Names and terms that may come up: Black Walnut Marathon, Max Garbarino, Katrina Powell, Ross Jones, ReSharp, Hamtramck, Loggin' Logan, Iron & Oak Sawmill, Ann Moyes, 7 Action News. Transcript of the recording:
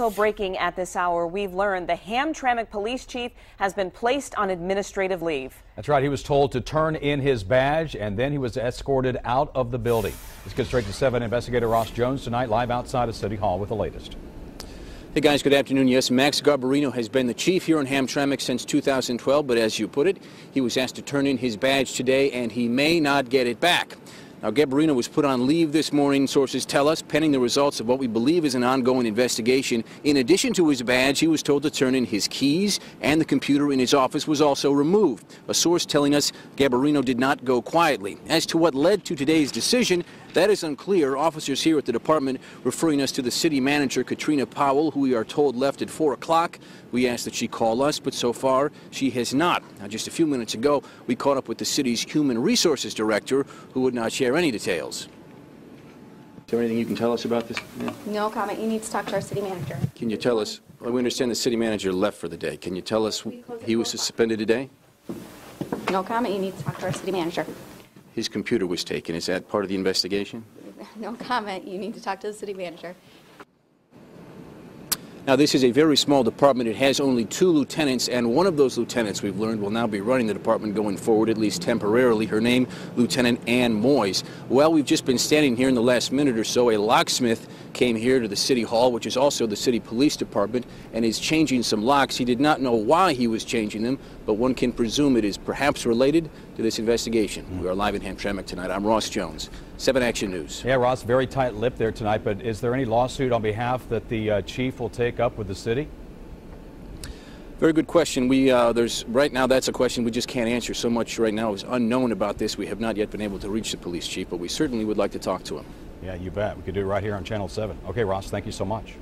Also breaking at this hour, we've learned the Hamtramck police chief has been placed on administrative leave. That's right. He was told to turn in his badge, and then he was escorted out of the building. Let's get straight to 7. Investigator Ross Jones tonight, live outside of City Hall with the latest. Hey guys, good afternoon. Yes, Max Garbarino has been the chief here in Hamtramck since 2012, but as you put it, he was asked to turn in his badge today, and he may not get it back. Now, Garbarino was put on leave this morning, sources tell us, pending the results of what we believe is an ongoing investigation. In addition to his badge, he was told to turn in his keys, and the computer in his office was also removed. A source telling us Garbarino did not go quietly. As to what led to today's decision, that is unclear. Officers here at the department referring us to the city manager, Katrina Powell, who we are told left at 4 o'clock. We asked that she call us, but so far she has not. Now, just a few minutes ago, we caught up with the city's human resources director, who would not share any details. Is there anything you can tell us about this? Yeah. No comment. You need to talk to our city manager. Can you tell us? Well, we understand the city manager left for the day. Can you tell us he was suspended today? No comment. You need to talk to our city manager. His computer was taken. Is that part of the investigation? No comment. You need to talk to the city manager. Now, this is a very small department. It has only 2 lieutenants, and one of those lieutenants, we've learned, will now be running the department going forward, at least temporarily. Her name, Lieutenant Ann Moyes. Well, we've just been standing here in the last minute or so. A locksmith came here to the City Hall, which is also the City Police Department, and is changing some locks. He did not know why he was changing them, but one can presume it is perhaps related to this investigation. We are live in Hamtramck tonight. I'm Ross Jones, 7 Action News. Yeah, Ross, very tight-lipped there tonight, but is there any lawsuit on behalf that the chief will take up with the city? Very good question. There's right now, that's a question we just can't answer. So much right now is unknown about this. We have not yet been able to reach the police chief, but we certainly would like to talk to him. Yeah, you bet. We could do it right here on Channel 7. Okay, Ross, thank you so much.